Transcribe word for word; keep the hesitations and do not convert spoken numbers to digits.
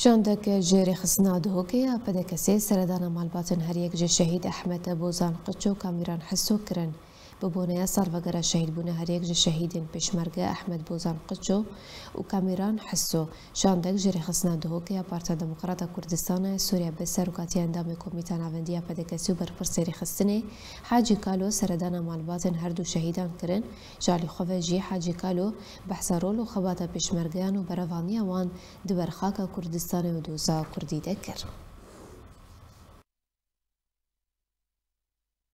شاندك جيري خسنا دهوكيا بدا كسي سردانا مالباتن هريك جي شهيد احمد بوزان قچو كاميران حسو كرن ببونيا سالفقرا شهيد بونا هريك جي شهيدين بشمرقا احمد بوزان قچو وكاميران حسو شاندك جيري خسنا دهوكيا بارتا ديمقراطا كردستان سوريا بسر وكاتي اندامي كوميتان افنديا بدا كسي برفر سيري خسني حاجي كالو سردانا مالباتن هردو شهيدان كرن جالي خوفجي حاجي كالو بحسارولو خباتا بشمرقيان وبرافانيا وان دبرخاكا كردستان و دوزا كردی دکر.